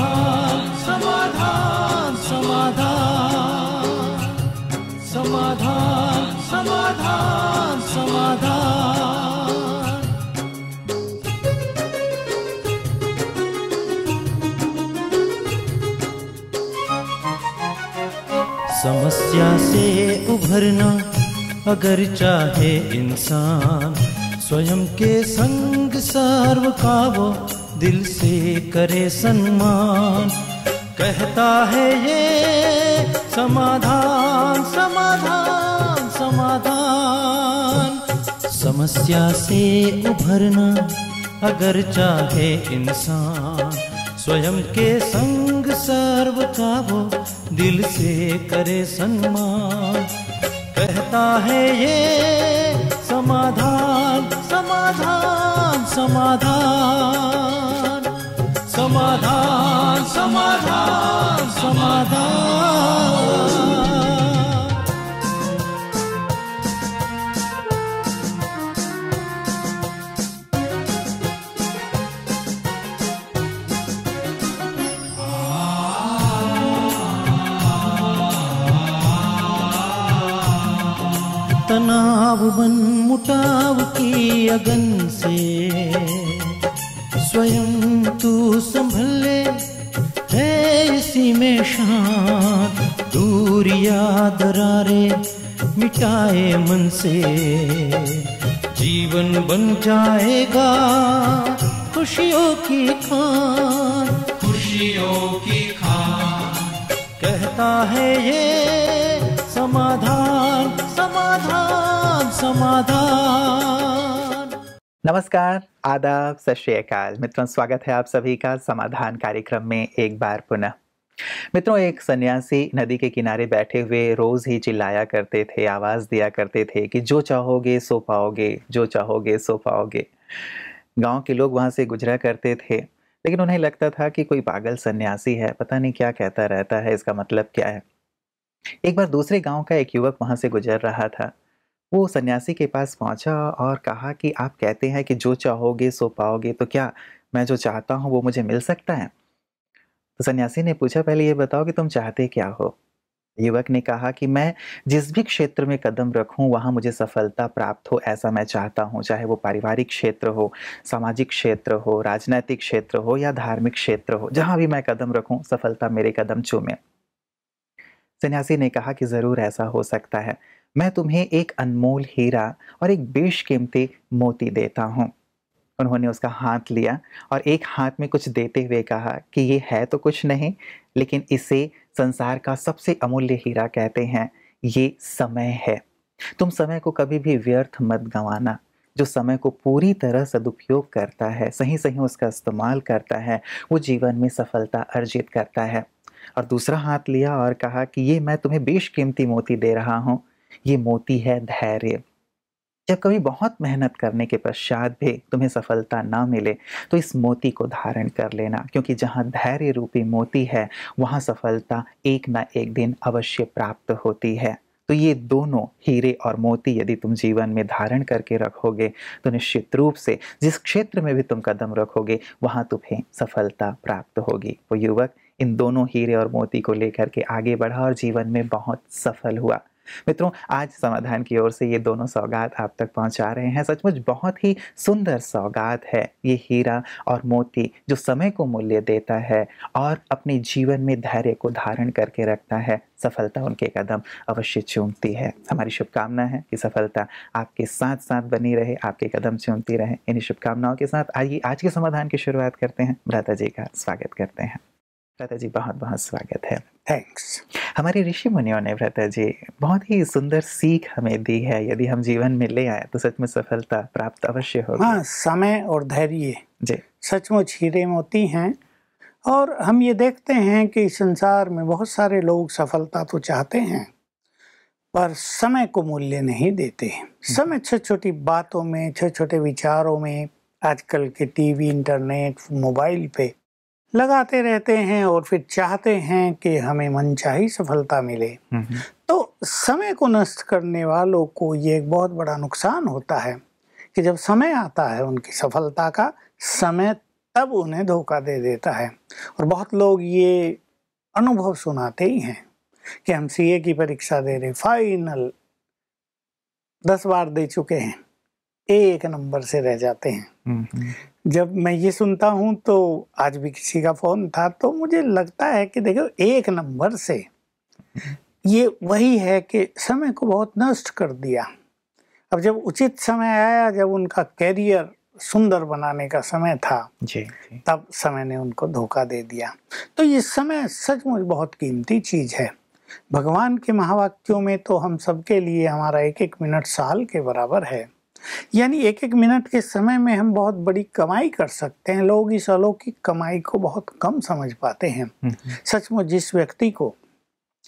समाधान समाधान समाधान समाधान समाधान समाधान। समस्या से उभरना अगर चाहे इंसान, स्वयं के संग सर्व का वो दिल से करे सम्मान। कहता है ये समाधान समाधान समाधान। समस्या से उभरना अगर चाहे इंसान, स्वयं के संग सर्व का वो दिल से करे सम्मान। कहता है ये समाधान समाधान समाधान समाधान समाधान समाधान। तनाव बन मुटाव की अगन से स्वयं तू संभल ले, है इसी में शान। दूरिया दरारे मिटाए मन से जीवन बन जाएगा खुशियों की खान, खुशियों की खान। कहता है ये समाधान समाधान समाधान। नमस्कार, आदाब, सत श्री अकाल मित्रों, स्वागत है आप सभी का समाधान कार्यक्रम में एक बार पुनः। मित्रों, एक सन्यासी नदी के किनारे बैठे हुए रोज ही चिल्लाया करते थे, आवाज दिया करते थे कि जो चाहोगे सो पाओगे, जो चाहोगे सो पाओगे। गांव के लोग वहां से गुजरा करते थे, लेकिन उन्हें लगता था कि कोई पागल सन्यासी है, पता नहीं क्या कहता रहता है, इसका मतलब क्या है। एक बार दूसरे गांव का एक युवक वहां से गुजर रहा था। वो सन्यासी के पास पहुंचा और कहा कि आप कहते हैं कि जो चाहोगे सो पाओगे, तो क्या मैं जो चाहता हूं वो मुझे मिल सकता है? तो सन्यासी ने पूछा, पहले ये बताओ कि तुम चाहते क्या हो? युवक ने कहा कि मैं जिस भी क्षेत्र में कदम रखूं वहां मुझे सफलता प्राप्त हो, ऐसा मैं चाहता हूं। चाहे वो पारिवारिक क्षेत्र हो, सामाजिक क्षेत्र हो, राजनैतिक क्षेत्र हो या धार्मिक क्षेत्र हो, जहां भी मैं कदम रखूं सफलता मेरे कदम चूमे। सन्यासी ने कहा कि ज़रूर ऐसा हो सकता है, मैं तुम्हें एक अनमोल हीरा और एक बेशकीमती मोती देता हूँ। उन्होंने उसका हाथ लिया और एक हाथ में कुछ देते हुए कहा कि ये है तो कुछ नहीं, लेकिन इसे संसार का सबसे अमूल्य हीरा कहते हैं। ये समय है, तुम समय को कभी भी व्यर्थ मत गंवाना। जो समय को पूरी तरह सदुपयोग करता है, सही सही उसका इस्तेमाल करता है, वो जीवन में सफलता अर्जित करता है। और दूसरा हाथ लिया और कहा कि ये मैं तुम्हें बेशकीमती मोती दे रहा हूँ, ये मोती है धैर्य। जब कभी बहुत मेहनत करने के पश्चात भी तुम्हें सफलता ना मिले तो इस मोती को धारण कर लेना, क्योंकि जहाँ धैर्य रूपी मोती है वहाँ सफलता एक ना एक दिन अवश्य प्राप्त होती है। तो ये दोनों हीरे और मोती यदि तुम जीवन में धारण करके रखोगे तो निश्चित रूप से जिस क्षेत्र में भी तुम कदम रखोगे वहाँ तुम्हें सफलता प्राप्त होगी। वो युवक इन दोनों हीरे और मोती को लेकर के आगे बढ़ा और जीवन में बहुत सफल हुआ। मित्रों, आज समाधान की ओर से ये दोनों सौगात आप तक पहुंचा रहे हैं। सचमुच बहुत ही सुंदर सौगात है ये हीरा और मोती, जो समय को मूल्य देता है और अपने जीवन में धैर्य को धारण करके रखता है, सफलता उनके कदम अवश्य चूमती है। हमारी शुभकामना है कि सफलता आपके साथ साथ बनी रहे, आपके कदम चूमती रहे। इन्हीं शुभकामनाओं के साथ आइए आज के समाधान की शुरुआत करते हैं। भ्राता जी का स्वागत करते हैं। भ्राता जी, बहुत बहुत स्वागत है। थैंक्स। हमारे ऋषि मुनियों ने भ्राता जी बहुत ही सुंदर सीख हमें दी है, यदि हम जीवन में ले आए तो सच में सफलता प्राप्त अवश्य होगी। हाँ, समय और धैर्य जी सचमुच हीरे मोती हैं। और हम ये देखते हैं कि संसार में बहुत सारे लोग सफलता तो चाहते हैं पर समय को मूल्य नहीं देते। समय छोटी छोटी बातों में, छोटे छोटे विचारों में, आजकल के टीवी, इंटरनेट, मोबाइल पे लगाते रहते हैं और फिर चाहते हैं कि हमें मनचाही सफलता मिले। तो समय को नष्ट करने वालों को ये एक बहुत बड़ा नुकसान होता है कि जब समय आता है उनकी सफलता का, समय तब उन्हें धोखा दे देता है। और बहुत लोग ये अनुभव सुनाते ही हैं कि हम सीए की परीक्षा दे रहे, फाइनल 10 बार दे चुके हैं, 1 नंबर से रह जाते हैं। जब मैं ये सुनता हूँ, तो आज भी किसी का फोन था, तो मुझे लगता है कि देखो 1 नंबर से, ये वही है कि समय को बहुत नष्ट कर दिया। अब जब उचित समय आया, जब उनका कैरियर सुंदर बनाने का समय था जी। तब समय ने उनको धोखा दे दिया। तो ये समय सचमुच बहुत कीमती चीज़ है। भगवान के महावाक्यों में तो हम सबके लिए हमारा 1-1 मिनट साल के बराबर है, यानी 1-1 मिनट के समय में हम बहुत बड़ी कमाई कर सकते हैं। लोग इस अलौकिक कमाई को बहुत कम समझ पाते हैं। सचमुच जिस व्यक्ति को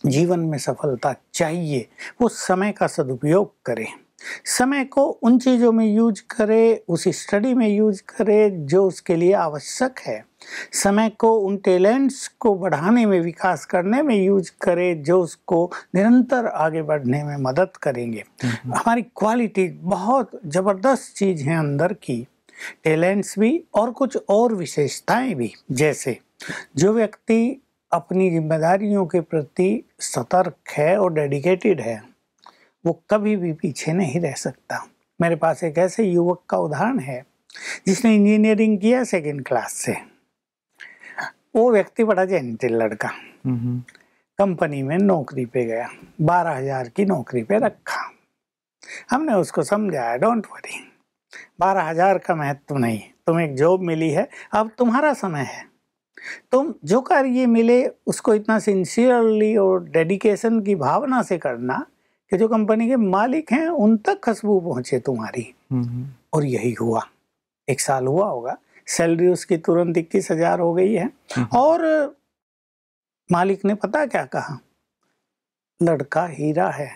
जीवन में सफलता चाहिए, वो समय का सदुपयोग करे, समय को उन चीज़ों में यूज करे, उस स्टडी में यूज करे जो उसके लिए आवश्यक है, समय को उन टैलेंट्स को बढ़ाने में, विकास करने में यूज करे जो उसको निरंतर आगे बढ़ने में मदद करेंगे। हमारी क्वालिटी बहुत ज़बरदस्त चीज़ है अंदर की, टैलेंट्स भी और कुछ और विशेषताएं भी। जैसे जो व्यक्ति अपनी जिम्मेदारियों के प्रति सतर्क है और डेडिकेटेड है, वो कभी भी पीछे नहीं रह सकता। मेरे पास एक ऐसे युवक का उदाहरण है जिसने इंजीनियरिंग किया 2nd क्लास से। वो व्यक्ति बड़ा जेंटिल लड़का, कंपनी में नौकरी पे गया, 12,000 की नौकरी पे रखा। हमने उसको समझाया, डोंट वरी, 12,000 का महत्व नहीं, तुम्हें एक जॉब मिली है, अब तुम्हारा समय है, तुम जो कार्य मिले उसको इतना सिंसियरली और डेडिकेशन की भावना से करना कि जो कंपनी के मालिक हैं उन तक खुशबू पहुंचे तुम्हारी। और यही हुआ। 1 साल हुआ होगा, सैलरी उसकी तुरंत 21,000 हो गई है। और मालिक ने पता क्या कहा, लड़का हीरा है।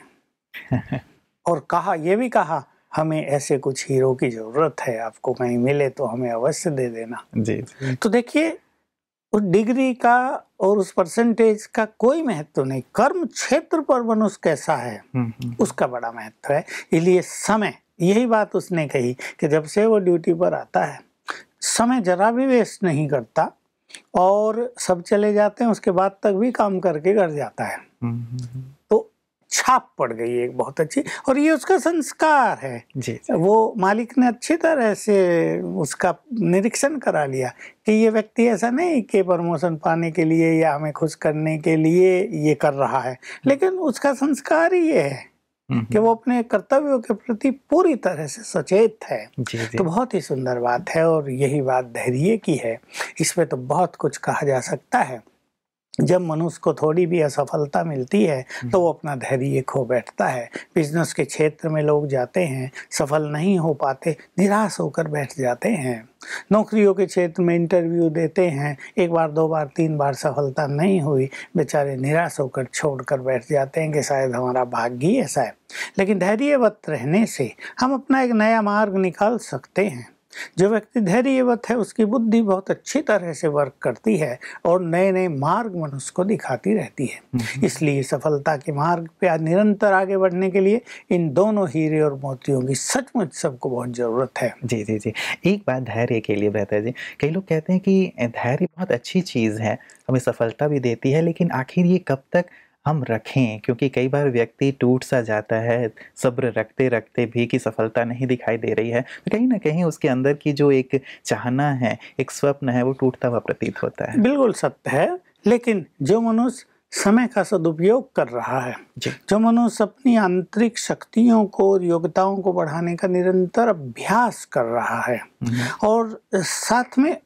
और कहा, ये भी कहा, हमें ऐसे कुछ हीरो की जरूरत है, आपको कहीं मिले तो हमें अवश्य दे देना जी। तो देखिए, उस डिग्री का और उस परसेंटेज का कोई महत्व नहीं, कर्म क्षेत्र पर मनुष्य कैसा है उसका बड़ा महत्व है। इसलिए समय, यही बात उसने कही कि जब से वो ड्यूटी पर आता है, समय जरा भी वेस्ट नहीं करता। और सब चले जाते हैं, उसके बाद तक भी काम करके घर जाता है। तो छाप पड़ गई एक बहुत अच्छी, और ये उसका संस्कार है जी। वो मालिक ने अच्छी तरह से उसका निरीक्षण करा लिया कि ये व्यक्ति ऐसा नहीं कि प्रमोशन पाने के लिए या हमें खुश करने के लिए ये कर रहा है, लेकिन उसका संस्कार ही ये है कि वो अपने कर्तव्यों के प्रति पूरी तरह से सचेत है जी। तो बहुत ही सुंदर बात है, और यही बात धैर्य की है। इसमें तो बहुत कुछ कहा जा सकता है। जब मनुष्य को थोड़ी भी असफलता मिलती है तो वो अपना धैर्य खो बैठता है। बिजनेस के क्षेत्र में लोग जाते हैं, सफल नहीं हो पाते, निराश होकर बैठ जाते हैं। नौकरियों के क्षेत्र में इंटरव्यू देते हैं, 1 बार 2 बार 3 बार सफलता नहीं हुई, बेचारे निराश होकर छोड़कर बैठ जाते हैं कि शायद हमारा भाग्य ही ऐसा है। लेकिन धैर्यवत रहने से हम अपना एक नया मार्ग निकाल सकते हैं। जो व्यक्ति धैर्यवत है, उसकी बुद्धि बहुत अच्छी तरह से वर्क करती है और नए नए मार्ग मनुष्य को दिखाती रहती है। इसलिए सफलता के मार्ग पे निरंतर आगे बढ़ने के लिए इन दोनों हीरे और मोतियों की सचमुच सबको बहुत ज़रूरत है जी। जी जी, एक बात धैर्य के लिए रहता है जी। कई लोग कहते हैं कि धैर्य बहुत अच्छी चीज़ है, हमें सफलता भी देती है, लेकिन आखिर ये कब तक हम रखें? क्योंकि कई बार व्यक्ति टूट सा जाता है सब्र रखते रखते भी कि सफलता नहीं दिखाई दे रही है, तो कहीं ना कहीं उसके अंदर की जो एक चाहना है, एक स्वप्न है, वो टूटता हुआ प्रतीत होता है। बिल्कुल सत्य है। लेकिन जो मनुष्य समय का सदुपयोग कर रहा है, जो मनुष्य अपनी आंतरिक शक्तियों को और योग्यताओं को बढ़ाने का निरंतर अभ्यास कर रहा है, और साथ में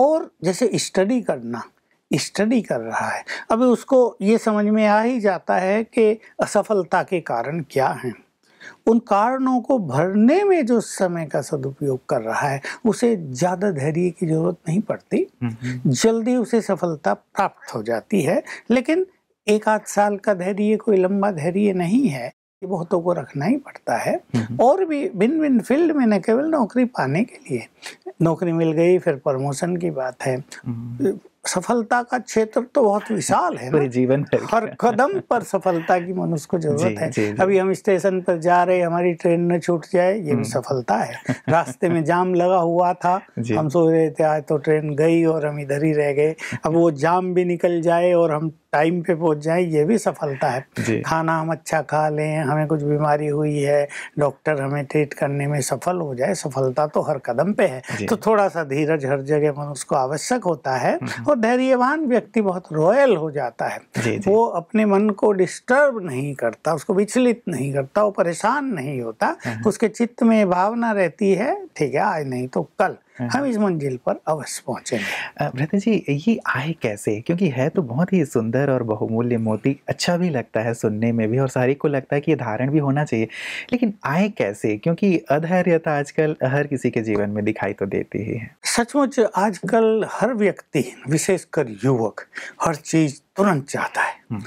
और जैसे स्टडी कर रहा है, अब उसको ये समझ में आ ही जाता है कि असफलता के कारण क्या हैं। उन कारणों को भरने में जो समय का सदुपयोग कर रहा है, उसे ज़्यादा धैर्य की जरूरत नहीं पड़ती, जल्दी उसे सफलता प्राप्त हो जाती है। लेकिन 1-8 साल का धैर्य कोई लंबा धैर्य नहीं है, ये बहुतों को रखना ही पड़ता है। और भी भिन्न भिन्न फील्ड में, न केवल नौकरी पाने के लिए, नौकरी मिल गई फिर प्रमोशन की बात है, सफलता का क्षेत्र तो बहुत विशाल है ना, जीवन हर कदम पर सफलता की मनुष्य को जरूरत है। जी, अभी हम स्टेशन पर जा रहे, हमारी ट्रेन न छूट जाए, ये भी सफलता है। रास्ते में जाम लगा हुआ था, हम सोच रहे थे आज तो ट्रेन गई और हम इधर ही रह गए, अब वो जाम भी निकल जाए और हम टाइम पे पहुंच जाए, ये भी सफलता है। खाना हम अच्छा खा लें, हमें कुछ बीमारी हुई है, डॉक्टर हमें ट्रीट करने में सफल हो जाए, सफलता तो हर कदम पे है। तो थोड़ा सा धीरज हर जगह मनुष्य को आवश्यक होता है और धैर्यवान व्यक्ति बहुत रॉयल हो जाता है। वो अपने मन को डिस्टर्ब नहीं करता, उसको विचलित नहीं करता, वो परेशान नहीं होता, उसके चित्त में भावना रहती है ठीक है आज नहीं तो कल हम इस मंजिल पर अवश्य पहुँचेंगे। भ्राता जी ये आए कैसे, क्योंकि है तो बहुत ही सुंदर और बहुमूल्य मोती, अच्छा भी लगता है सुनने में भी और सारी को लगता है कि ये धारण भी होना चाहिए, लेकिन आए कैसे, क्योंकि अधैर्यता आजकल हर किसी के जीवन में दिखाई तो देती ही है। सचमुच आजकल हर व्यक्ति विशेषकर युवक हर चीज़ तुरंत चाहता है,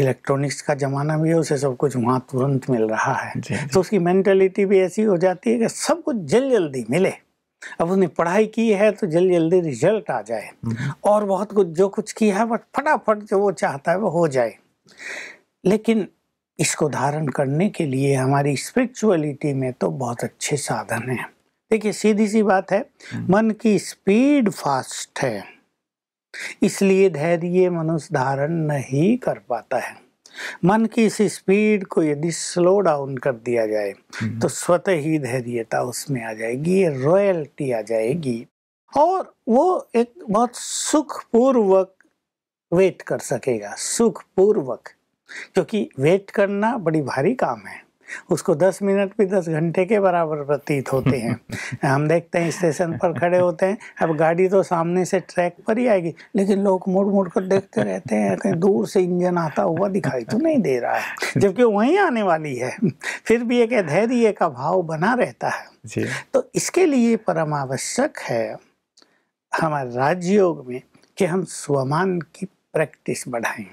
इलेक्ट्रॉनिक्स का ज़माना भी है, उसे सब कुछ वहाँ तुरंत मिल रहा है, तो उसकी मेंटेलिटी भी ऐसी हो जाती है कि सब कुछ जल्दी मिले। अब उसने पढ़ाई की है तो जल्दी रिजल्ट आ जाए, और बहुत कुछ जो कुछ किया है बट फटाफट जो वो चाहता है वो हो जाए। लेकिन इसको धारण करने के लिए हमारी स्पिरिचुअलिटी में तो बहुत अच्छे साधन हैं। देखिए सीधी सी बात है, मन की स्पीड फास्ट है, इसलिए धैर्य मनुष्य धारण नहीं कर पाता है। मन की इस स्पीड को यदि स्लो डाउन कर दिया जाए तो स्वतः ही धैर्यता उसमें आ जाएगी, रॉयल्टी आ जाएगी, और वो एक बहुत सुखपूर्वक वेट कर सकेगा, सुखपूर्वक। क्योंकि वेट करना बड़ी भारी काम है, उसको 10 मिनट भी 10 घंटे के बराबर प्रतीत होते हैं। हम देखते हैं स्टेशन पर खड़े होते हैं, अब गाड़ी तो सामने से ट्रैक पर ही आएगी, लेकिन लोग मुड़ मुड़ कर देखते रहते हैं, कहीं दूर से इंजन आता हुआ दिखाई तो नहीं दे रहा है, जबकि वहीं आने वाली है। फिर भी एक धैर्य का भाव बना रहता है। तो इसके लिए परमावश्यक है हमारे राजयोग में कि हम स्वमान की प्रैक्टिस बढ़ाएं।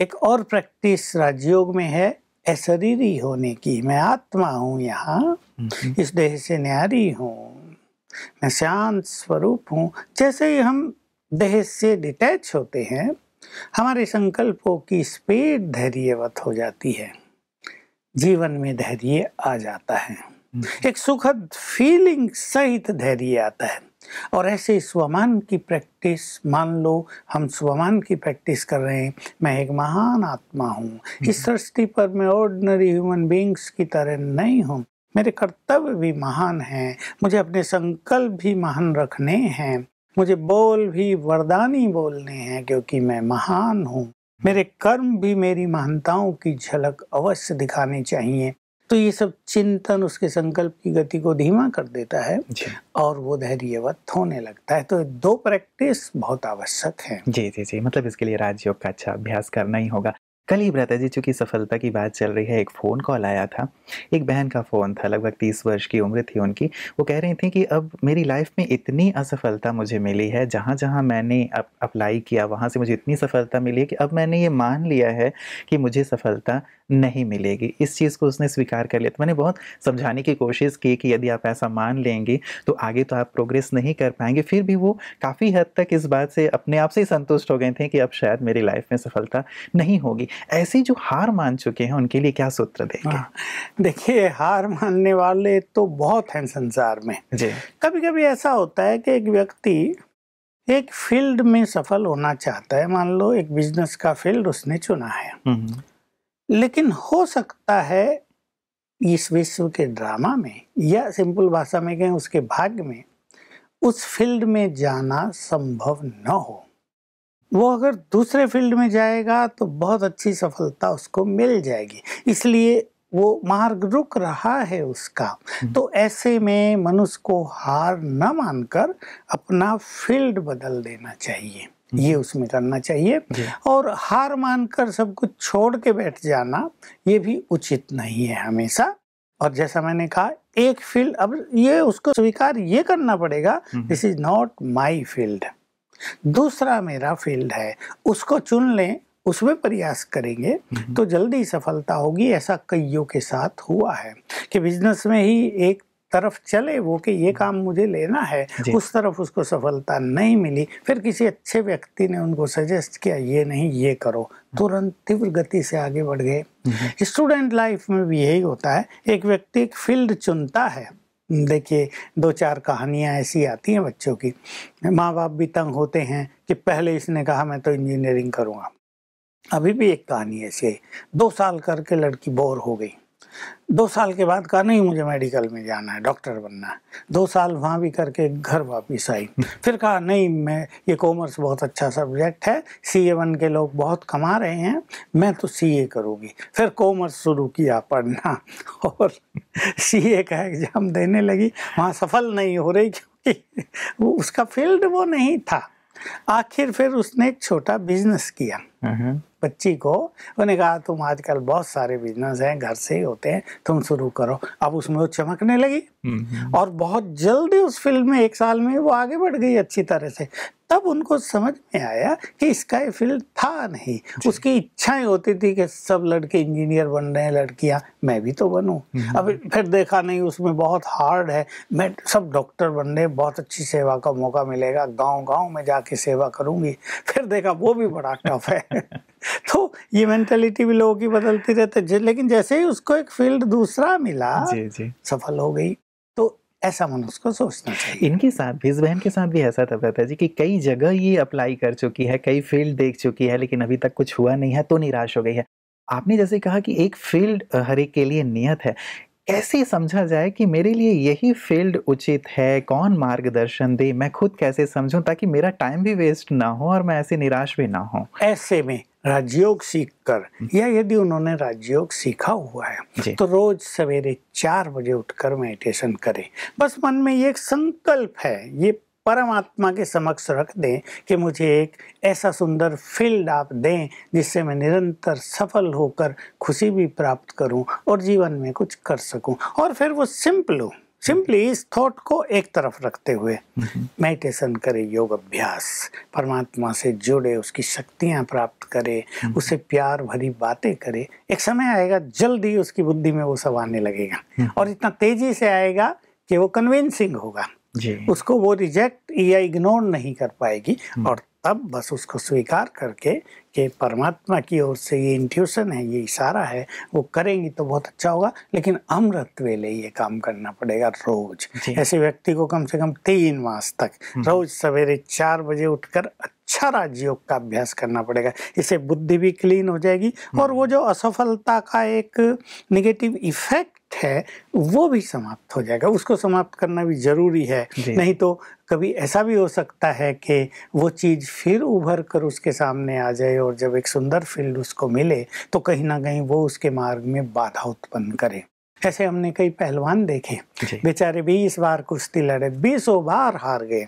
एक और प्रैक्टिस राजयोग में है अशरीरी होने की, मैं आत्मा हूँ, यहाँ इस देह से न्यारी हूँ, मैं शांत स्वरूप हूँ। जैसे ही हम देह से डिटैच होते हैं, हमारे संकल्पों की स्पीड धैर्यवत हो जाती है, जीवन में धैर्य आ जाता है, एक सुखद फीलिंग सहित धैर्य आता है। और ऐसे स्वमान की प्रैक्टिस, मान लो हम स्वमान की प्रैक्टिस कर रहे हैं, मैं एक महान आत्मा हूँ, इस सृष्टि पर मैं ऑर्डिनरी ह्यूमन बींग्स की तरह नहीं हूँ, मेरे कर्तव्य भी महान हैं, मुझे अपने संकल्प भी महान रखने हैं, मुझे बोल भी वरदानी बोलने हैं क्योंकि मैं महान हूँ, मेरे कर्म भी मेरी महानताओं की झलक अवश्य दिखानी चाहिए। तो ये सब चिंतन उसके संकल्प की गति को धीमा कर देता है और वो धैर्यवत होने लगता है। तो दो प्रैक्टिस बहुत आवश्यक है। जी जी जी, मतलब इसके लिए राजयोग का अच्छा अभ्यास करना ही होगा। कल ही भ्राता जी चूँकि सफलता की बात चल रही है, एक फ़ोन कॉल आया था, एक बहन का फ़ोन था, लगभग 30 वर्ष की उम्र थी उनकी। वो कह रही थी कि अब मेरी लाइफ में इतनी असफलता मुझे मिली है, जहाँ जहाँ मैंने अप्लाई किया वहाँ से मुझे इतनी सफलता मिली है कि अब मैंने ये मान लिया है कि मुझे सफलता नहीं मिलेगी, इस चीज़ को उसने स्वीकार कर लिया। तो मैंने बहुत समझाने की कोशिश की कि यदि आप ऐसा मान लेंगे तो आगे तो आप प्रोग्रेस नहीं कर पाएंगे, फिर भी वो काफ़ी हद तक इस बात से अपने आप से ही संतुष्ट हो गए थे कि अब शायद मेरी लाइफ में सफलता नहीं होगी। ऐसे जो हार मान चुके हैं उनके लिए क्या सूत्र देंगे? देखिए हार मानने वाले तो बहुत हैं संसार में। कभी कभी ऐसा होता है कि एक व्यक्ति एक फील्ड में सफल होना चाहता है, मान लो एक बिजनेस का फील्ड उसने चुना है, लेकिन हो सकता है इस विश्व के ड्रामा में या सिंपल भाषा में कहें उसके भाग्य में उस फील्ड में जाना संभव न हो। वो अगर दूसरे फील्ड में जाएगा तो बहुत अच्छी सफलता उसको मिल जाएगी, इसलिए वो मार्ग रुक रहा है उसका। तो ऐसे में मनुष्य को हार न मानकर अपना फील्ड बदल देना चाहिए, ये उसमें करना चाहिए। और हार मानकर सब कुछ छोड़ के बैठ जाना ये भी उचित नहीं है हमेशा। और जैसा मैंने कहा एक फील्ड, अब ये उसको स्वीकार ये करना पड़ेगा, this is not my field, दूसरा मेरा फील्ड है, उसको चुन लें, उसमें प्रयास करेंगे तो जल्दी सफलता होगी। ऐसा कईयों के साथ हुआ है कि बिजनेस में ही एक तरफ चले वो कि ये काम मुझे लेना है, उस तरफ उसको सफलता नहीं मिली, फिर किसी अच्छे व्यक्ति ने उनको सजेस्ट किया ये नहीं ये करो, तुरंत तीव्र गति से आगे बढ़ गए। स्टूडेंट लाइफ में भी यही होता है, एक व्यक्ति एक फील्ड चुनता है। देखिए दो चार कहानियाँ ऐसी आती हैं बच्चों की, माँ बाप भी तंग होते हैं कि पहले इसने कहा मैं तो इंजीनियरिंग करूँगा। अभी भी एक कहानी ऐसी है, 2 साल करके लड़की बोर हो गई, 2 साल के बाद कहा नहीं मुझे मेडिकल में जाना है, डॉक्टर बनना है, 2 साल वहाँ भी करके घर वापस आई। फिर कहा नहीं मैं ये कॉमर्स बहुत अच्छा सब्जेक्ट है, CA1 के लोग बहुत कमा रहे हैं, मैं तो CA करूँगी। फिर कॉमर्स शुरू किया पढ़ना और CA का एग्ज़ाम देने लगी, वहाँ सफल नहीं हो रही क्योंकि उसका फील्ड वो नहीं था। आखिर फिर उसने एक छोटा बिजनेस किया, बच्ची को उन्होंने कहा तुम आजकल बहुत सारे बिजनेस हैं घर से ही होते हैं, तुम शुरू करो। अब उसमें वो चमकने लगी और बहुत जल्दी उस फील्ड में 1 साल में वो आगे बढ़ गई अच्छी तरह से। तब उनको समझ में आया कि इसका ये फील्ड था नहीं, उसकी इच्छाएं होती थी कि सब लड़के इंजीनियर बन रहे हैं, लड़कियां मैं भी तो बनूं। अब फिर देखा नहीं उसमें बहुत हार्ड है, मैं सब डॉक्टर बन रहे, बहुत अच्छी सेवा का मौका मिलेगा, गांव-गांव में जाके सेवा करूंगी। फिर देखा वो भी बड़ा टफ है। तो ये मेंटेलिटी भी लोगों की बदलती रहती, लेकिन जैसे ही उसको एक फील्ड दूसरा मिला सफल हो गई। ऐसा मनुष्य को सोचना चाहिए। इनके साथ भीष बहन के साथ भी ऐसा था पिताजी कि कई जगह ये अप्लाई कर चुकी है, कई फील्ड देख चुकी है, लेकिन अभी तक कुछ हुआ नहीं है तो निराश हो गई है। आपने जैसे कहा कि एक फील्ड हर एक के लिए नियत है, कैसे समझा जाए कि मेरे लिए यही फील्ड उचित है, कौन मार्गदर्शन दे, मैं खुद कैसे समझूं ताकि मेरा टाइम भी वेस्ट ना हो और मैं ऐसे निराश भी ना हो। ऐसे में राजयोग सीखकर, या यदि उन्होंने राजयोग सीखा हुआ है तो रोज सवेरे 4 बजे उठकर मेडिटेशन करें। बस मन में ये एक संकल्प है, ये परमात्मा के समक्ष रख दें कि मुझे एक ऐसा सुंदर फील्ड आप दें जिससे मैं निरंतर सफल होकर खुशी भी प्राप्त करूं और जीवन में कुछ कर सकूं। और फिर वो सिंपली इस थॉट को एक तरफ रखते हुए मेडिटेशन करे, योग अभ्यास, परमात्मा से जुड़े, उसकी शक्तियां प्राप्त करे, उसे प्यार भरी बातें करे। एक समय आएगा जल्दी उसकी बुद्धि में वो सब आने लगेगा और इतना तेजी से आएगा कि वो कन्विंसिंग होगा, उसको वो रिजेक्ट या इग्नोर नहीं कर पाएगी। और तब बस उसको स्वीकार करके कि परमात्मा की ओर से ये इंट्यूशन है, ये इशारा है, वो करेंगी तो बहुत अच्छा होगा, लेकिन अमृत वेले ये काम करना पड़ेगा रोज। ऐसे व्यक्ति को कम से कम 3 मास तक रोज सवेरे 4 बजे उठकर अच्छा राजयोग का अभ्यास करना पड़ेगा। इससे बुद्धि भी क्लीन हो जाएगी और वो जो असफलता का एक निगेटिव इफेक्ट है वो भी समाप्त हो जाएगा। उसको समाप्त करना भी जरूरी है, नहीं तो कभी ऐसा भी हो सकता है कि वो चीज़ फिर उभर कर उसके सामने आ जाए और जब एक सुंदर फील्ड उसको मिले तो कहीं ना कहीं वो उसके मार्ग में बाधा उत्पन्न करे। ऐसे हमने कई पहलवान देखे, बेचारे 20 बार कुश्ती लड़े, 20 बार हार गए,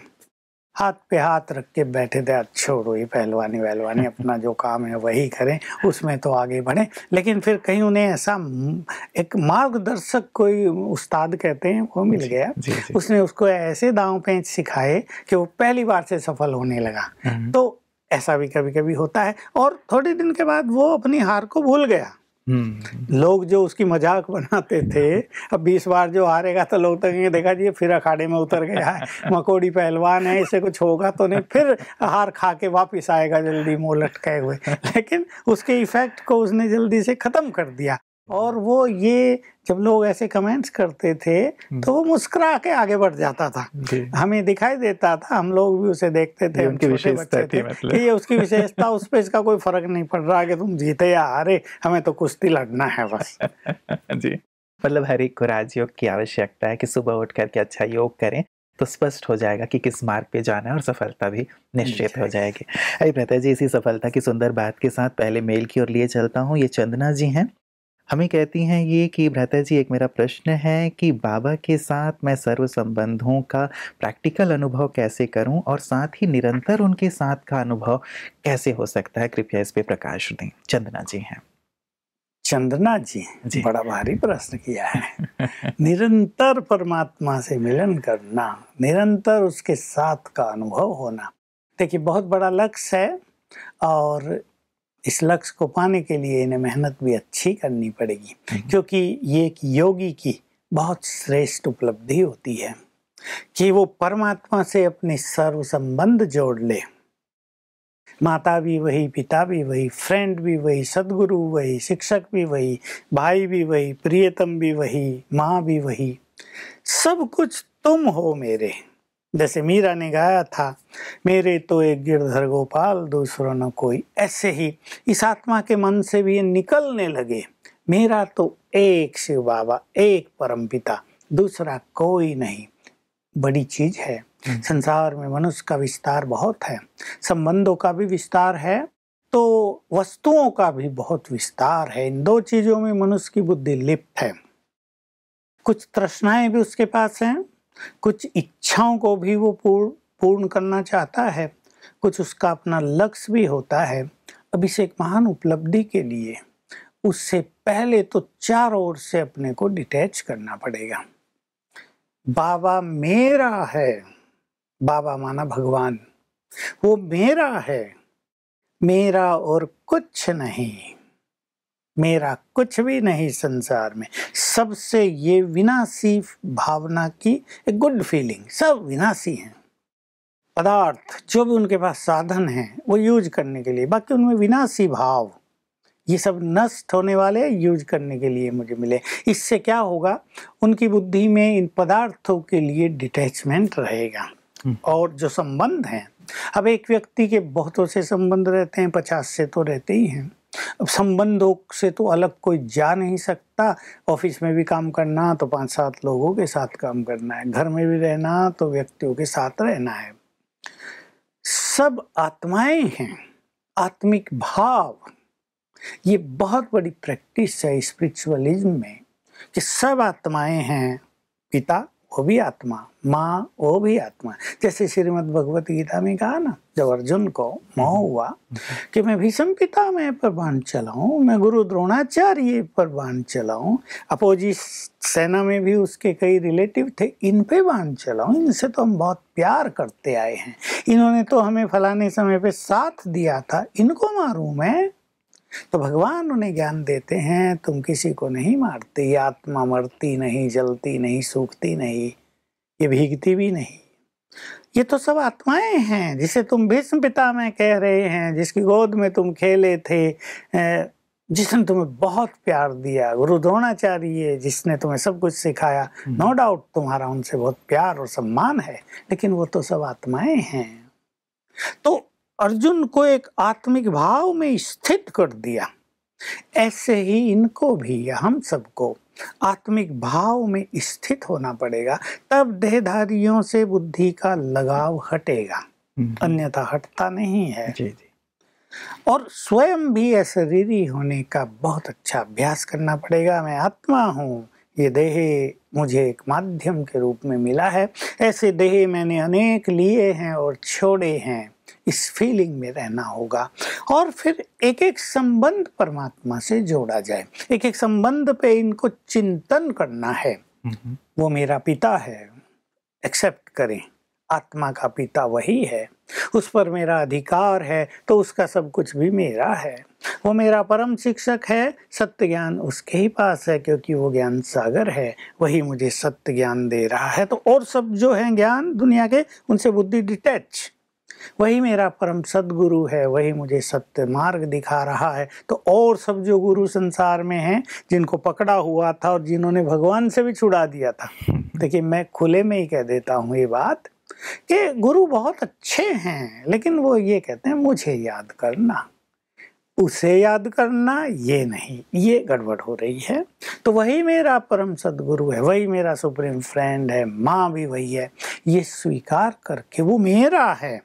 हाथ पे हाथ रख के बैठे थे, छोड़ो ये पहलवानी वहलवानी, अपना जो काम है वही करें, उसमें तो आगे बढ़ें। लेकिन फिर कहीं उन्हें ऐसा एक मार्गदर्शक कोई उस्ताद कहते हैं वो मिल गया, उसने उसको ऐसे दांव पेंच सिखाए कि वो पहली बार से सफल होने लगा। तो ऐसा भी कभी कभी होता है और थोड़े दिन के बाद वो अपनी हार को भूल गया। लोग जो उसकी मजाक बनाते थे, अब 20 बार जो हारेगा तो लोग तो कहेंगे देखा जी फिर अखाड़े में उतर गया है, मकोड़ी पहलवान है, इसे कुछ होगा तो नहीं, फिर हार खा के वापिस आएगा जल्दी मुंह लटकाए हुए। लेकिन उसके इफेक्ट को उसने जल्दी से ख़त्म कर दिया। और वो ये जब लोग ऐसे कमेंट्स करते थे तो वो मुस्कुरा के आगे बढ़ जाता था, हमें दिखाई देता था, हम लोग भी उसे देखते थे, उनकी विशेषता थी मतलब। ये उसकी विशेषता, उस पर इसका कोई फर्क नहीं पड़ रहा कि तुम जीते या हारे, हमें तो कुश्ती लड़ना है बस। जी मतलब हर एक को राजयोग की आवश्यकता है कि सुबह उठ करके अच्छा योग करें तो स्पष्ट हो जाएगा कि किस मार्ग पे जाना है और सफलता भी निश्चित हो जाएगी। अरे प्रता जी इसी सफलता की सुंदर बात के साथ पहले मेल की ओर लिए चलता हूँ। ये चंदना जी हैं, हमें कहती हैं ये कि भ्राता जी एक मेरा प्रश्न है कि बाबा के साथ मैं सर्व संबंधों का प्रैक्टिकल अनुभव कैसे करूं और साथ ही निरंतर उनके साथ का अनुभव कैसे हो सकता है, कृपया इस पे प्रकाश दें। चंदना जी हैं। चंदना जी, बड़ा भारी प्रश्न किया है। निरंतर परमात्मा से मिलन करना, निरंतर उसके साथ का अनुभव होना, देखिए बहुत बड़ा लक्ष्य है और इस लक्ष्य को पाने के लिए इन्हें मेहनत भी अच्छी करनी पड़ेगी, क्योंकि ये एक योगी की बहुत श्रेष्ठ उपलब्धि होती है कि वो परमात्मा से अपने सर्व संबंध जोड़ ले। माता भी वही, पिता भी वही, फ्रेंड भी वही, सदगुरु वही, शिक्षक भी वही, भाई भी वही, प्रियतम भी वही, माँ भी वही, सब कुछ तुम हो मेरे। जैसे मीरा ने गाया था, मेरे तो एक गिरधर गोपाल दूसरों न कोई, ऐसे ही इस आत्मा के मन से भी निकलने लगे, मेरा तो एक शिव बाबा, एक परम पिता, दूसरा कोई नहीं। बड़ी चीज है। संसार में मनुष्य का विस्तार बहुत है, संबंधों का भी विस्तार है, तो वस्तुओं का भी बहुत विस्तार है। इन दो चीजों में मनुष्य की बुद्धि लिप्त है। कुछ तृष्णाएं भी उसके पास हैं, कुछ इच्छाओं को भी वो पूर्ण करना चाहता है, कुछ उसका अपना लक्ष्य भी होता है। अब इस एक महान उपलब्धि के लिए उससे पहले तो चारों ओर से अपने को डिटैच करना पड़ेगा। बाबा मेरा है, बाबा माना भगवान, वो मेरा है, मेरा और कुछ नहीं, मेरा कुछ भी नहीं संसार में। सबसे ये विनाशी भावना की एक गुड फीलिंग, सब विनाशी हैं। पदार्थ जो भी उनके पास साधन हैं वो यूज करने के लिए, बाकी उनमें विनाशी भाव, ये सब नष्ट होने वाले, यूज करने के लिए मुझे मिले। इससे क्या होगा, उनकी बुद्धि में इन पदार्थों के लिए डिटैचमेंट रहेगा। और जो संबंध हैं, अब एक व्यक्ति के बहुतों से संबंध रहते हैं, 50 से तो रहते ही हैं। अब संबंधों से तो अलग कोई जा नहीं सकता। ऑफिस में भी काम करना तो 5-7 लोगों के साथ काम करना है, घर में भी रहना तो व्यक्तियों के साथ रहना है। सब आत्माएं हैं, आत्मिक भाव। ये बहुत बड़ी प्रैक्टिस है स्पिरिचुअलिज्म में कि सब आत्माएं हैं, पिता वो भी आत्मा, माँ वो भी आत्मा। जैसे श्रीमद् भगवत गीता में कहा ना, जब अर्जुन को मोह हुआ कि मैं भीष्म पिता में पर बाण चलाऊं, मैं गुरु द्रोणाचार्य पर बाण चलाऊं, अपोजिट सेना में भी उसके कई रिलेटिव थे, इन पे बाण चलाऊं, इनसे तो हम बहुत प्यार करते आए हैं, इन्होंने तो हमें फलाने समय पे साथ दिया था, इनको मारूं मैं। तो भगवान उन्हें ज्ञान देते हैं, तुम किसी को नहीं मारते, आत्मा मरती नहीं, जलती नहीं, सूखती नहीं, ये भीगती भी नहीं। ये तो सब आत्माएं हैं जिसे तुम भीष्म पिता में कह रहे हैं, जिसकी गोद में तुम खेले थे, जिसने तुम्हें बहुत प्यार दिया, गुरु द्रोणाचार्य जिसने तुम्हें सब कुछ सिखाया। नो डाउट तुम्हारा उनसे बहुत प्यार और सम्मान है, लेकिन वो तो सब आत्माएं हैं। तो अर्जुन को एक आत्मिक भाव में स्थित कर दिया, ऐसे ही इनको भी, हम सबको आत्मिक भाव में स्थित होना पड़ेगा, तब देहधारियों से बुद्धि का लगाव हटेगा, अन्यथा हटता नहीं है। जी जी। और स्वयं भी शरीरी होने का बहुत अच्छा अभ्यास करना पड़ेगा। मैं आत्मा हूँ, ये देह मुझे एक माध्यम के रूप में मिला है, ऐसे देह मैंने अनेक लिए हैं और छोड़े हैं, इस फीलिंग में रहना होगा। और फिर एक एक संबंध परमात्मा से जोड़ा जाए, एक एक संबंध पे इनको चिंतन करना है। वो मेरा पिता है, एक्सेप्ट करें, आत्मा का पिता वही है, उस पर मेरा अधिकार है तो उसका सब कुछ भी मेरा है। वो मेरा परम शिक्षक है, सत्य ज्ञान उसके ही पास है, क्योंकि वो ज्ञान सागर है, वही मुझे सत्य ज्ञान दे रहा है। तो और सब जो है ज्ञान दुनिया के, उनसे बुद्धि डिटैच। वही मेरा परम सद्गुरु है, वही मुझे सत्य मार्ग दिखा रहा है। तो और सब जो गुरु संसार में हैं, जिनको पकड़ा हुआ था और जिन्होंने भगवान से भी छुड़ा दिया था, देखिए मैं खुले में ही कह देता हूँ ये बात कि गुरु बहुत अच्छे हैं, लेकिन वो ये कहते हैं मुझे याद करना, उसे याद करना, ये नहीं, ये गड़बड़ हो रही है। तो वही मेरा परम सद्गुरु है, वही मेरा सुप्रीम फ्रेंड है, माँ भी वही है, ये स्वीकार करके वो मेरा है,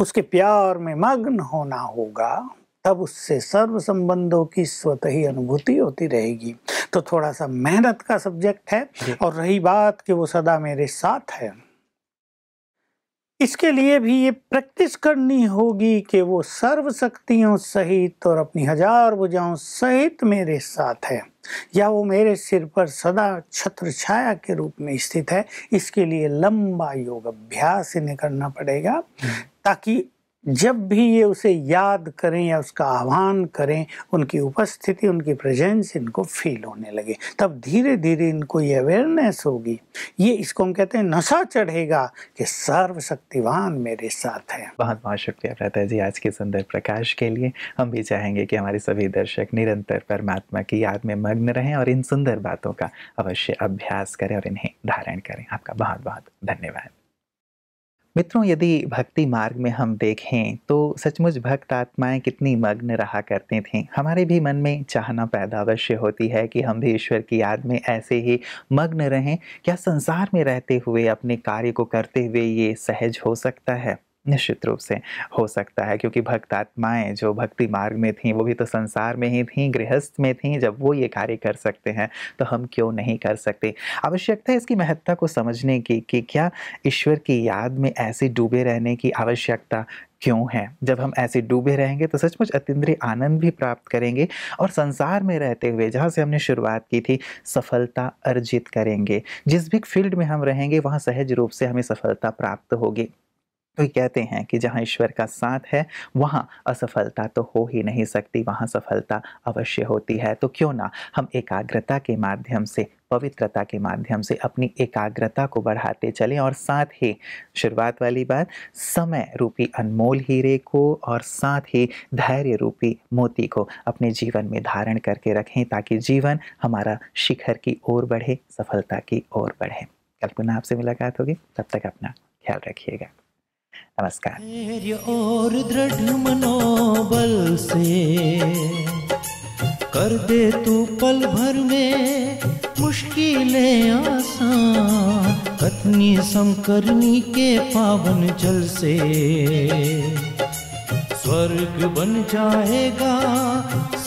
उसके प्यार में मग्न होना होगा, तब उससे सर्व संबंधों की स्वतः अनुभूति होती रहेगी। तो थोड़ा सा मेहनत का सब्जेक्ट है। और रही बात कि वो सदा मेरे साथ है, इसके लिए भी ये प्रैक्टिस करनी होगी कि वो सर्व शक्तियों सहित और अपनी 1000 भुजाओं सहित मेरे साथ है, या वो मेरे सिर पर सदा छत्र छाया के रूप में स्थित है। इसके लिए लंबा योग अभ्यास इन्हें करना पड़ेगा, ताकि जब भी ये उसे याद करें या उसका आह्वान करें, उनकी उपस्थिति, उनकी प्रेजेंस इनको फील होने लगे। तब धीरे धीरे इनको ये अवेयरनेस होगी, ये इसको हम कहते हैं नशा चढ़ेगा कि सर्वशक्तिवान मेरे साथ है। बहुत बहुत शुक्रिया प्रताप जी आज के सुंदर प्रकाश के लिए। हम भी चाहेंगे कि हमारे सभी दर्शक निरंतर परमात्मा की याद में मग्न रहें और इन सुंदर बातों का अवश्य अभ्यास करें और इन्हें धारण करें। आपका बहुत बहुत धन्यवाद। मित्रों, यदि भक्ति मार्ग में हम देखें तो सचमुच भक्त आत्माएं कितनी मग्न रहा करते थे। हमारे भी मन में चाहना पैदा अवश्य होती है कि हम भी ईश्वर की याद में ऐसे ही मग्न रहें। क्या संसार में रहते हुए अपने कार्य को करते हुए ये सहज हो सकता है? निश्चित रूप से हो सकता है, क्योंकि भक्त आत्माएं जो भक्ति मार्ग में थीं वो भी तो संसार में ही थीं, गृहस्थ में थीं। जब वो ये कार्य कर सकते हैं तो हम क्यों नहीं कर सकते। आवश्यकता है इसकी महत्ता को समझने की कि क्या ईश्वर की याद में ऐसे डूबे रहने की आवश्यकता क्यों है। जब हम ऐसे डूबे रहेंगे तो सचमुच अतीन्द्रिय आनंद भी प्राप्त करेंगे और संसार में रहते हुए जहाँ से हमने शुरुआत की थी सफलता अर्जित करेंगे। जिस भी फील्ड में हम रहेंगे वहाँ सहज रूप से हमें सफलता प्राप्त होगी। तो कहते हैं कि जहाँ ईश्वर का साथ है वहाँ असफलता तो हो ही नहीं सकती, वहाँ सफलता अवश्य होती है। तो क्यों ना हम एकाग्रता के माध्यम से, पवित्रता के माध्यम से अपनी एकाग्रता को बढ़ाते चलें और साथ ही शुरुआत वाली बात समय रूपी अनमोल हीरे को और साथ ही धैर्य रूपी मोती को अपने जीवन में धारण करके रखें, ताकि जीवन हमारा शिखर की ओर बढ़े, सफलता की ओर बढ़े। कल पुनः आपसे मुलाकात होगी, तब तक अपना ख्याल रखिएगा। नमस्कार। धैर्य और दृढ़ मनोबल से कर दे तू पल भर में मुश्किलें आसान, कतनी समकरनी के पावन जल से स्वर्ग बन जाएगा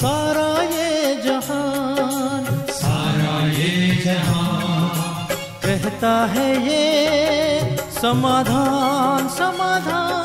सारा ये जहान। सारा ये जहान कहता है ये समाधान समाधान।